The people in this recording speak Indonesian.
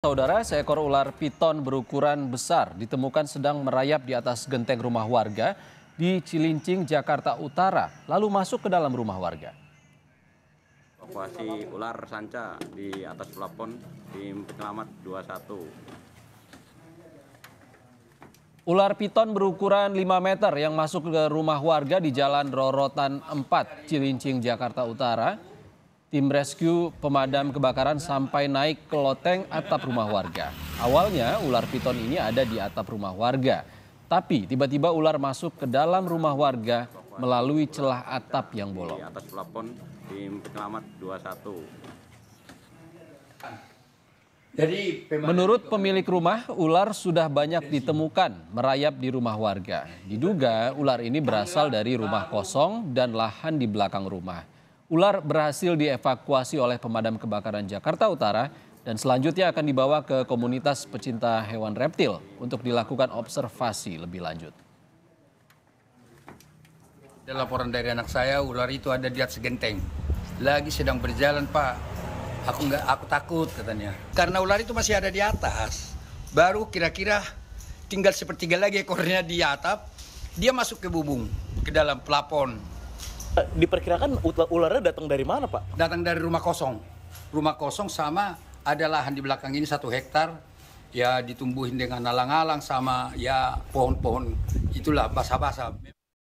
Saudara, seekor ular piton berukuran besar ditemukan sedang merayap di atas genteng rumah warga di Cilincing, Jakarta Utara, lalu masuk ke dalam rumah warga. Evakuasi ular sanca di atas plafon di Penyelamat 21. Ular piton berukuran 5 meter yang masuk ke rumah warga di Jalan Rorotan 4, Cilincing, Jakarta Utara. Tim rescue pemadam kebakaran sampai naik ke loteng atap rumah warga. Awalnya ular piton ini ada di atap rumah warga. Tapi tiba-tiba ular masuk ke dalam rumah warga melalui celah atap yang bolong. Di atas plafon di Penyelamat 21. Menurut pemilik rumah, ular sudah banyak ditemukan merayap di rumah warga. Diduga ular ini berasal dari rumah kosong dan lahan di belakang rumah. Ular berhasil dievakuasi oleh pemadam kebakaran Jakarta Utara dan selanjutnya akan dibawa ke komunitas pecinta hewan reptil untuk dilakukan observasi lebih lanjut. Ada laporan dari anak saya, ular itu ada di atas genteng. Lagi sedang berjalan, Pak. Aku takut katanya. Karena ular itu masih ada di atas. Baru kira-kira tinggal sepertiga lagi ekornya di atap, dia masuk ke bubung, ke dalam plafon. Diperkirakan ularnya datang dari mana, Pak? Datang dari rumah kosong. Rumah kosong sama ada lahan di belakang ini 1 hektar. Ya ditumbuhin dengan alang-alang sama ya pohon-pohon itulah basah-basah.